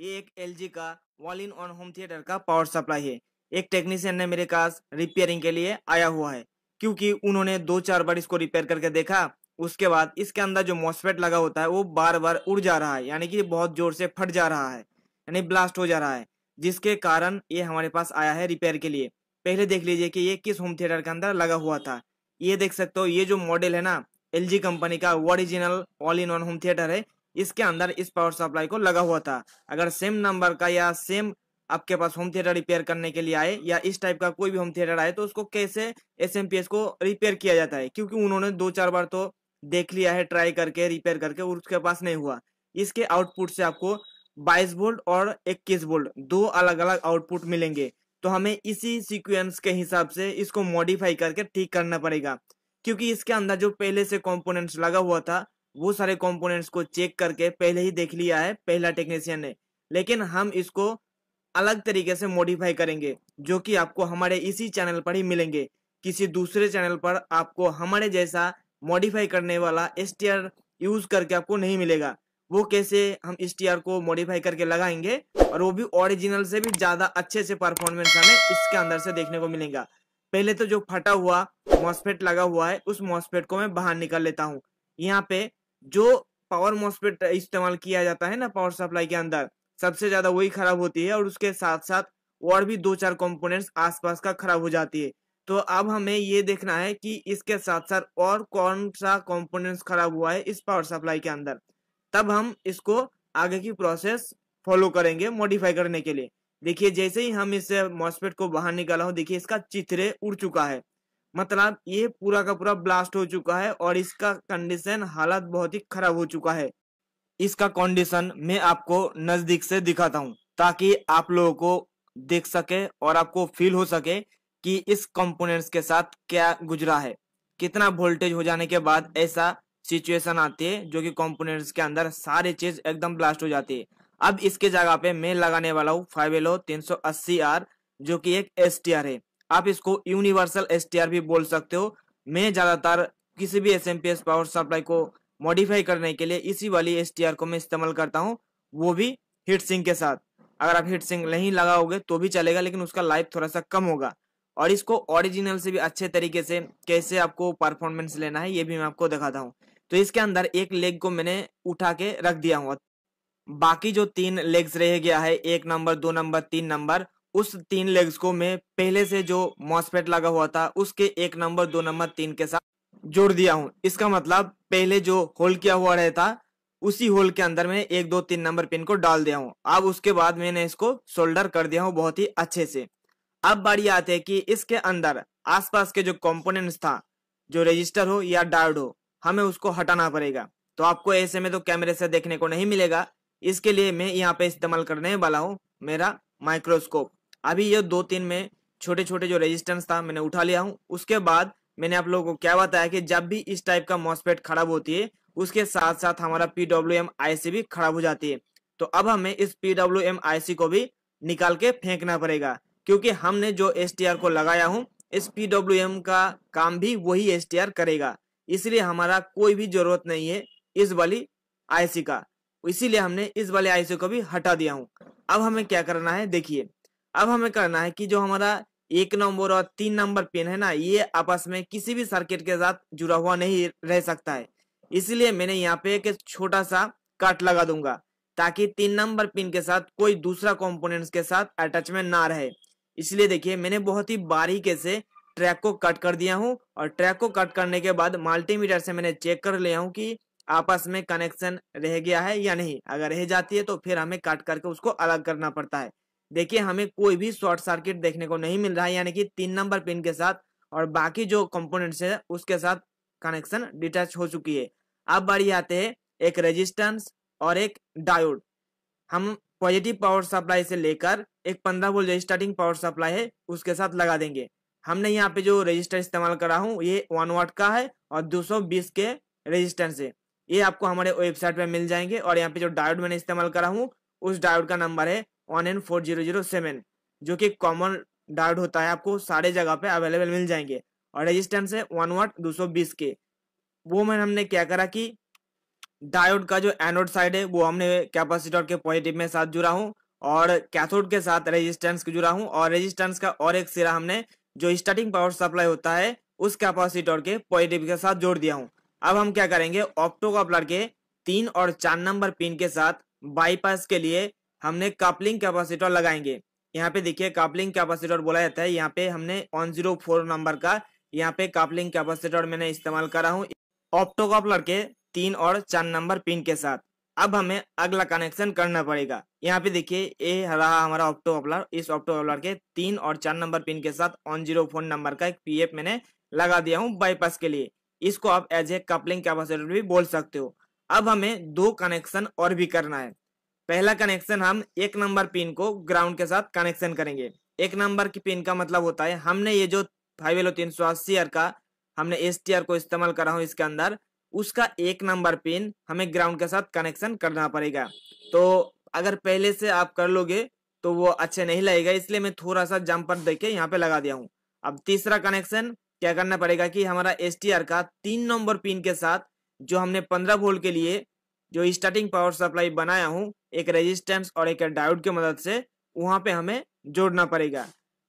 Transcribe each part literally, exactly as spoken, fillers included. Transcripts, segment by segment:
ये एक एलजी का all in one home theatre का पावर सप्लाई है। एक टेक्नीशियन ने मेरे पास रिपेयरिंग के लिए आया हुआ है, क्योंकि उन्होंने दो चार बार इसको रिपेयर करके देखा। उसके बाद इसके अंदर जो मॉस्फेट लगा होता है वो बार बार उड़ जा रहा है, यानी कि बहुत जोर से फट जा रहा है, यानी ब्लास्ट हो जा रहा है, जिसके कारण ये हमारे पास आया है रिपेयर के लिए। पहले देख लीजिए कि ये किस होम थिएटर के अंदर लगा हुआ था। ये देख सकते हो, ये जो मॉडल है ना एलजी कंपनी का original all in one home theatre है, इसके अंदर इस पावर सप्लाई को लगा हुआ था। अगर सेम नंबर का या सेम आपके पास होम थिएटर रिपेयर करने के लिए आए या इस टाइप का कोई भी होम थिएटर आए, तो उसको कैसे एसएमपीएस को रिपेयर किया जाता है, क्योंकि उन्होंने दो चार बार तो देख लिया है ट्राई करके रिपेयर करके और उसके पास नहीं हुआ। इसके आउटपुट से आपको बाईस वोल्ट और इक्कीस वोल्ट दो अलग अलग आउटपुट मिलेंगे, तो हमें इसी सिक्वेंस के हिसाब से इसको मॉडिफाई करके ठीक करना पड़ेगा, क्योंकि इसके अंदर जो पहले से कॉम्पोनेंट्स लगा हुआ था वो सारे कॉम्पोनेंट्स को चेक करके पहले ही देख लिया है पहला टेक्नीशियन ने। लेकिन हम इसको अलग तरीके से मॉडिफाई करेंगे, जो कि आपको हमारे इसी चैनल पर ही मिलेंगे। किसी दूसरे चैनल पर आपको हमारे जैसा मॉडिफाई करने वाला एसटीआर यूज करके आपको नहीं मिलेगा। वो कैसे हम एसटीआर को मॉडिफाई करके लगाएंगे और वो भी ओरिजिनल से भी ज्यादा अच्छे से परफॉर्मेंस हमें इसके अंदर से देखने को मिलेगा। पहले तो जो फटा हुआ मॉस्फेट लगा हुआ है उस मॉस्फेट को मैं बाहर निकाल लेता हूँ। यहाँ पे जो पावर मॉस्फेट इस्तेमाल किया जाता है ना पावर सप्लाई के अंदर, सबसे ज्यादा वही खराब होती है, और उसके साथ साथ और भी दो चार कंपोनेंट्स आसपास का खराब हो जाती है। तो अब हमें ये देखना है कि इसके साथ साथ और कौन सा कंपोनेंट्स खराब हुआ है इस पावर सप्लाई के अंदर, तब हम इसको आगे की प्रोसेस फॉलो करेंगे मॉडिफाई करने के लिए। देखिए जैसे ही हम इस मॉस्फेट को बाहर निकाला हो, देखिए इसका चिथरे उड़ चुका है, मतलब ये पूरा का पूरा ब्लास्ट हो चुका है और इसका कंडीशन हालत बहुत ही खराब हो चुका है। इसका कंडीशन मैं आपको नजदीक से दिखाता हूं, ताकि आप लोगों को देख सके और आपको फील हो सके कि इस कंपोनेंट्स के साथ क्या गुजरा है, कितना वोल्टेज हो जाने के बाद ऐसा सिचुएशन आती है जो कि कंपोनेंट्स के अंदर सारे चीज एकदम ब्लास्ट हो जाती है। अब इसके जगह पे मैं लगाने वाला हूँ five L O three eight zero R, जो कि एक एसटीआर है। आप इसको यूनिवर्सल एसटीआर भी बोल सकते हो। मैं ज्यादातर किसी भी एसएमपीएस पावर सप्लाई को मॉडिफाई करने के लिए इसी वाली एसटीआर को मैं इस्तेमाल करता हूँ, वो भी हीट सिंक के साथ। अगर आप हीट सिंक नहीं लगाओगे तो भी चलेगा, लेकिन उसका लाइफ थोड़ा सा कम होगा। और इसको ओरिजिनल से भी अच्छे तरीके से कैसे आपको परफॉर्मेंस लेना है ये भी मैं आपको दिखाता हूँ। तो इसके अंदर एक लेग को मैंने उठा के रख दिया हुआ, बाकी जो तीन लेग्स रह गया है, एक नंबर, दो नंबर, तीन नंबर, उस तीन लेग्स को मैं पहले से जो मॉस्फेट लगा हुआ था उसके एक नंबर, दो नंबर, तीन के साथ जोड़ दिया हूँ। इसका मतलब पहले जो होल किया हुआ रहता उसी होल के अंदर मैंने एक दो तीन नंबर पिन को डाल दिया हूँ। अब उसके बाद मैंने इसको सोल्डर कर दिया हूँ बहुत ही अच्छे से। अब बारी आती है कि इसके अंदर आसपास के जो कंपोनेंट्स था, जो रजिस्टर हो या डायोड हो, हमें उसको हटाना पड़ेगा। तो आपको ऐसे में तो कैमरे से देखने को नहीं मिलेगा, इसके लिए मैं यहाँ पे इस्तेमाल करने वाला हूँ मेरा माइक्रोस्कोप। अभी ये दो तीन में छोटे छोटे जो रेजिस्टेंस था मैंने उठा लिया हूँ। उसके बाद मैंने आप लोगों को क्या बताया कि जब भी इस टाइप का मॉस्फेट खराब होती है उसके साथ साथ हमारा पीडब्ल्यूएम आईसी भी खराब हो जाती है। तो अब हमें इस पीडब्ल्यूएम आईसी को भी निकाल के फेंकना पड़ेगा, क्योंकि हमने जो एसटीआर को लगाया हूँ इस पीडब्ल्यूएम का काम भी वही एसटीआर करेगा, इसलिए हमारा कोई भी जरूरत नहीं है इस वाली आईसी का। इसीलिए हमने इस वाले आईसी को भी हटा दिया हूँ। अब हमें क्या करना है, देखिए अब हमें करना है कि जो हमारा एक नंबर और तीन नंबर पिन है ना, ये आपस में किसी भी सर्किट के साथ जुड़ा हुआ नहीं रह सकता है। इसलिए मैंने यहाँ पे एक छोटा सा कट लगा दूंगा, ताकि तीन नंबर पिन के साथ कोई दूसरा कंपोनेंट्स के साथ अटैचमेंट ना रहे। इसलिए देखिए मैंने बहुत ही बारीकी से ट्रैक को कट कर दिया हूँ, और ट्रैक को कट करने के बाद मल्टीमीटर से मैंने चेक कर लिया हूँ कि आपस में कनेक्शन रह गया है या नहीं। अगर रह जाती है तो फिर हमें कट करके उसको अलग करना पड़ता है। देखिए हमें कोई भी शॉर्ट सर्किट देखने को नहीं मिल रहा है, यानी कि तीन नंबर पिन के साथ और बाकी जो कंपोनेंट्स है उसके साथ कनेक्शन डिटैच हो चुकी है। अब बारी आते हैं एक रेजिस्टेंस और एक डायोड। हम पॉजिटिव पावर सप्लाई से लेकर एक पंद्रह वोल्ट जो स्टार्टिंग पावर सप्लाई है उसके साथ लगा देंगे। हमने यहाँ पे जो रजिस्टर इस्तेमाल करा हूँ ये वन वाट का है और दो सौ बीस के रजिस्टेंस है, ये आपको हमारे वेबसाइट पे मिल जाएंगे। और यहाँ पे जो डायोड मैंने इस्तेमाल करा हूँ उस डायोड का नंबर है one N four zero zero seven, जो कि कॉमन डायोड होता है, आपको सारे जगह पे अवेलेबल मिल जाएंगे। और रेजिस्टेंस है वन वाट दो सौ बीस के। वो में हमने क्या करा कि डायोड का जो एनोड साइड है वो हमने कैपेसिटर के पॉजिटिव में साथ जुड़ा हूँ और कैथोड के साथ रेजिस्टेंस के जुड़ा हूँ, और रेजिस्टेंस का और एक सिरा हमने जो स्टार्टिंग पावर सप्लाई होता है उस कैपेसिटर के पॉजिटिव के साथ जोड़ दिया हूँ। अब हम क्या करेंगे, ऑप्टोकॉपलर के तीन और चार नंबर पिन के साथ बाईपास के लिए हमने कपलिंग कैपेसिटर लगाएंगे। यहाँ पे देखिए कपलिंग कैपेसिटर बोला जाता है, यहाँ पे हमने वन जीरो फोर नंबर का यहाँ पे कपलिंग कैपेसिटर मैंने इस्तेमाल करा हूँ ऑप्टोकॉपलर के तीन और चार नंबर पिन के साथ। अब हमें अगला कनेक्शन करना पड़ेगा। यहाँ पे देखिए ये रहा हमारा ऑप्टोकॉपलर, इस ऑप्टोकॉपलर के तीन और चार नंबर पिन के साथ वन जीरो फोर नंबर का एक पीएफ मैंने लगा दिया हूँ बाईपास के लिए। इसको आप एज ए कपलिंग कैपेसिटर भी बोल सकते हो। अब हमें दो कनेक्शन और भी करना है। पहला कनेक्शन हम एक नंबर पिन को ग्राउंड के साथ कनेक्शन करेंगे। एक नंबर की पिन का मतलब होता है हमने ये जो फाइवल ओ तीन सौ अस्सी आर का हमने एसटीआर को इस्तेमाल करा हूँ इसके अंदर, उसका एक नंबर पिन हमें ग्राउंड के साथ कनेक्शन करना पड़ेगा। तो अगर पहले से आप कर लोगे तो वो अच्छे नहीं लगेगा, इसलिए मैं थोड़ा सा जम्पर दे के यहाँ पे लगा दिया हूँ। अब तीसरा कनेक्शन क्या करना पड़ेगा कि हमारा एसटीआर का तीन नंबर पिन के साथ जो हमने पंद्रह वोल्ट के लिए जो स्टार्टिंग पावर सप्लाई बनाया हूँ एक रेजिस्टेंस और एक डायोड की मदद से वहाँ पे हमें जोड़ना पड़ेगा।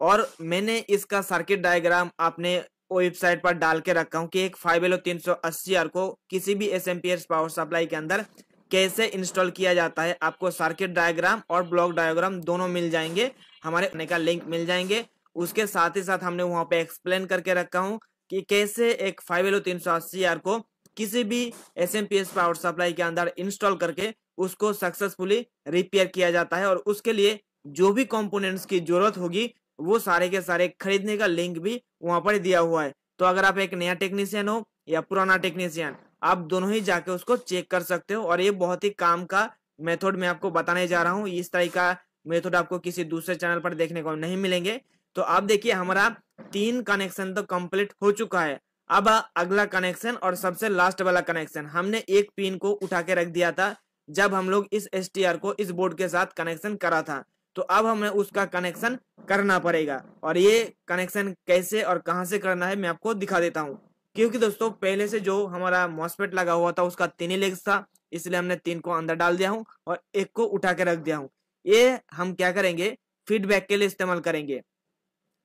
और मैंने इसका सर्किट डायग्राम आपने वेबसाइट पर डाल के रखा हूँ कि एक फाइवल ओ तीन सौ अस्सी आर को किसी भी एसएमपीएस पावर सप्लाई के अंदर कैसे इंस्टॉल किया जाता है। आपको सर्किट डायग्राम और ब्लॉक डायग्राम दोनों मिल जाएंगे, हमारे अपने का लिंक मिल जाएंगे। उसके साथ ही साथ हमने वहाँ पे एक्सप्लेन करके रखा हूँ कि कैसे एक फाइवल ओ तीन सौ अस्सी आर को किसी भी एसएमपीएस पावर सप्लाई के अंदर इंस्टॉल करके उसको सक्सेसफुली रिपेयर किया जाता है, और उसके लिए जो भी कंपोनेंट्स की जरूरत होगी वो सारे के सारे खरीदने का लिंक भी वहां पर दिया हुआ है। तो अगर आप एक नया टेक्नीशियन हो या पुराना टेक्नीशियन, आप दोनों ही जाके उसको चेक कर सकते हो। और ये बहुत ही काम का मेथड मैं आपको बताने जा रहा हूँ, इस तरह का मेथड आपको किसी दूसरे चैनल पर देखने को नहीं मिलेंगे। तो आप देखिए हमारा तीन कनेक्शन तो कंप्लीट हो चुका है। अब अगला कनेक्शन और सबसे लास्ट वाला कनेक्शन, हमने एक पिन को उठा के रख दिया था जब हम लोग इस एसटीआर को इस बोर्ड के साथ कनेक्शन करा था, तो अब हमें उसका कनेक्शन करना पड़ेगा। और ये कनेक्शन कैसे और कहां से करना है मैं आपको दिखा देता हूं, क्योंकि दोस्तों पहले से जो हमारा मॉस्फेट लगा हुआ था उसका तीन ही लेग्स था, इसलिए हमने तीन को अंदर डाल दिया हूँ और एक को उठा के रख दिया हूँ। ये हम क्या करेंगे, फीडबैक के लिए इस्तेमाल करेंगे।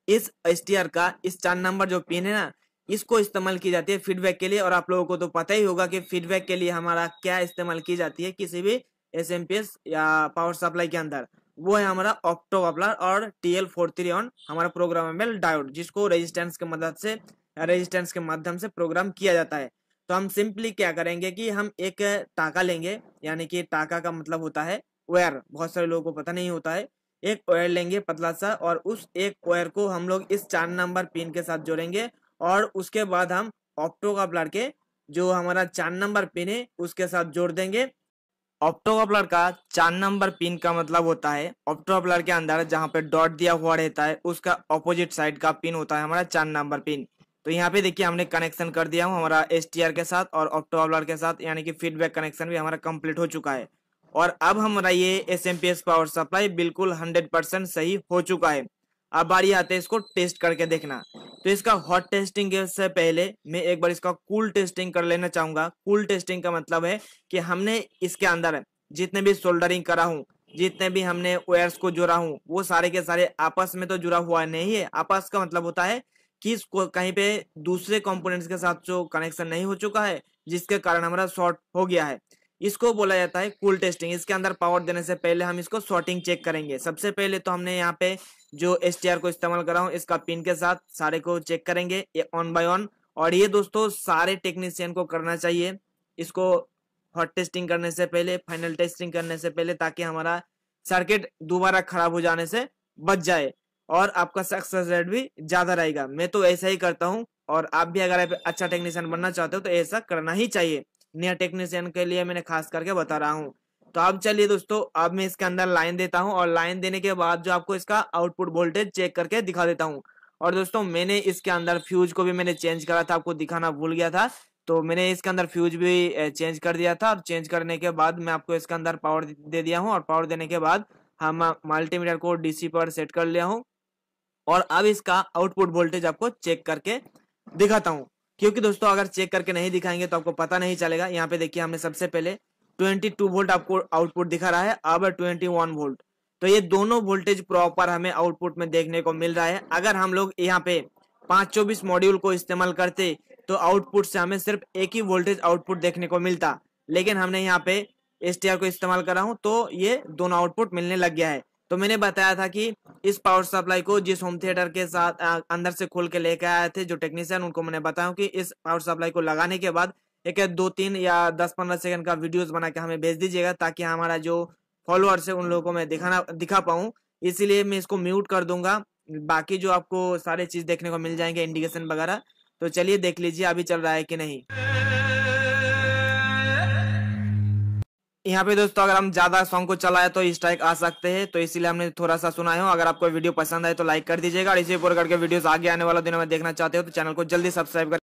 इस एसटीआर का इस चार नंबर जो पिन है ना, इसको इस्तेमाल की जाती है फीडबैक के लिए। और आप लोगों को तो पता ही होगा कि फीडबैक के लिए हमारा क्या इस्तेमाल की जाती है किसी भी एसएमपीएस या पावर सप्लाई के अंदर, वो है हमारा ऑप्टोकॉपलर और T L four thirty one हमारा प्रोग्रामेबल डायोड, जिसको रेजिस्टेंस के मदद से रेजिस्टेंस के माध्यम से प्रोग्राम किया जाता है। तो हम सिंपली क्या करेंगे कि हम एक टाका लेंगे, यानी कि टाका का मतलब होता है वायर, बहुत सारे लोगों को पता नहीं होता है। एक वायर लेंगे पतला सा, और उस एक वायर को हम लोग इस चार नंबर पिन के साथ जोड़ेंगे, और उसके बाद हम ऑप्टोकॉपलर के जो हमारा चार नंबर पिन है उसके साथ जोड़ देंगे। ऑप्टोकॉपलर का चार नंबर पिन का मतलब होता है ऑप्टोकॉपलर के अंदर जहाँ पे डॉट दिया हुआ रहता है उसका ऑपोजिट साइड का पिन होता है हमारा चार नंबर पिन। तो यहाँ पे देखिए हमने कनेक्शन कर दिया हूँ हमारा एसटीआर के साथ और ऑप्टोकॉपलर के साथ, यानी कि फीडबैक कनेक्शन भी हमारा कंप्लीट हो चुका है। और अब हमारा ये एसएमपीएस पावर सप्लाई बिल्कुल हंड्रेड परसेंट सही हो चुका है। अब बारी आते है इसको टेस्ट करके देखना। तो इसका हॉट टेस्टिंग से पहले मैं एक बार इसका कूल टेस्टिंग कर लेना चाहूंगा। कूल टेस्टिंग का मतलब है कि हमने इसके अंदर जितने भी सोल्डरिंग करा हूँ, जितने भी हमने वायर्स को जोड़ा हूँ, वो सारे के सारे आपस में तो जुड़ा हुआ नहीं है। आपस का मतलब होता है कि इसको कहीं पे दूसरे कंपोनेंट्स के साथ जो कनेक्शन नहीं हो चुका है, जिसके कारण हमारा शॉर्ट हो गया है, इसको बोला जाता है कूल टेस्टिंग। इसके अंदर पावर देने से पहले हम इसको शॉर्टिंग चेक करेंगे। सबसे पहले तो हमने यहाँ पे जो एसटीआर को इस्तेमाल करा हूँ इसका पिन के साथ सारे को चेक करेंगे, ये ऑन बाय ऑन। और ये दोस्तों सारे टेक्नीशियन को करना चाहिए इसको, हॉट टेस्टिंग करने से पहले, फाइनल टेस्टिंग करने से पहले, ताकि हमारा सर्किट दोबारा खराब हो जाने से बच जाए और आपका सक्सेस रेट भी ज्यादा रहेगा। मैं तो ऐसा ही करता हूँ, और आप भी अगर अच्छा टेक्नीशियन बनना चाहते हो तो ऐसा करना ही चाहिए। नया टेक्नीशियन के लिए मैंने खास करके बता रहा हूँ। तो अब चलिए दोस्तों, अब मैं इसके अंदर लाइन देता हूँ, और लाइन देने के बाद जो आपको इसका आउटपुट वोल्टेज चेक करके दिखा देता हूँ। और दोस्तों मैंने इसके अंदर फ्यूज को भी मैंने चेंज करा था, आपको दिखाना भूल गया था, तो मैंने इसके अंदर फ्यूज भी चेंज कर दिया था। और चेंज करने के बाद मैं आपको इसके अंदर पावर दे दिया हूँ, और पावर देने के बाद हम मल्टीमीटर को डीसी पर सेट कर लिया हूँ। और अब इसका आउटपुट वोल्टेज आपको चेक करके दिखाता हूँ। क्योंकि दोस्तों अगर चेक करके नहीं दिखाएंगे तो आपको पता नहीं चलेगा। यहाँ पे देखिए हमने सबसे पहले बाईस वोल्ट आपको आउटपुट दिखा रहा है, अब इक्कीस वोल्ट। तो ये दोनों वोल्टेज प्रॉपर हमें आउटपुट में देखने को मिल रहा है। अगर हम लोग यहाँ पे पाँच सौ चौबीस मॉड्यूल को इस्तेमाल करते तो आउटपुट से हमें सिर्फ एक ही वोल्टेज आउटपुट देखने को मिलता, लेकिन हमने यहाँ पे एसटीआर को इस्तेमाल करा हूँ तो ये दोनों आउटपुट मिलने लग गया है। तो मैंने बताया था कि इस पावर सप्लाई को जिस होम थिएटर के साथ आ, अंदर से खोल के लेके आए थे जो टेक्नीशियन, उनको मैंने बताया कि इस पावर सप्लाई को लगाने के बाद एक दो तीन या दस पंद्रह सेकंड का वीडियोस बना के हमें भेज दीजिएगा ताकि हमारा जो फॉलोअर्स है उन लोगों को मैं दिखाना दिखा पाऊँ। इसीलिए मैं इसको म्यूट कर दूंगा, बाकी जो आपको सारे चीज देखने को मिल जाएंगे इंडिकेशन वगैरह। तो चलिए देख लीजिए अभी चल रहा है कि नहीं। यहाँ पे दोस्तों अगर हम ज्यादा सॉन्ग को चलाए तो स्ट्राइक आ सकते हैं, तो इसीलिए हमने थोड़ा सा सुनाया हो। अगर आपको वीडियो पसंद आए तो लाइक कर दीजिएगा और इसी पर करके वीडियोस आगे आने वाले दिनों में देखना चाहते हो तो चैनल को जल्दी सब्सक्राइब कर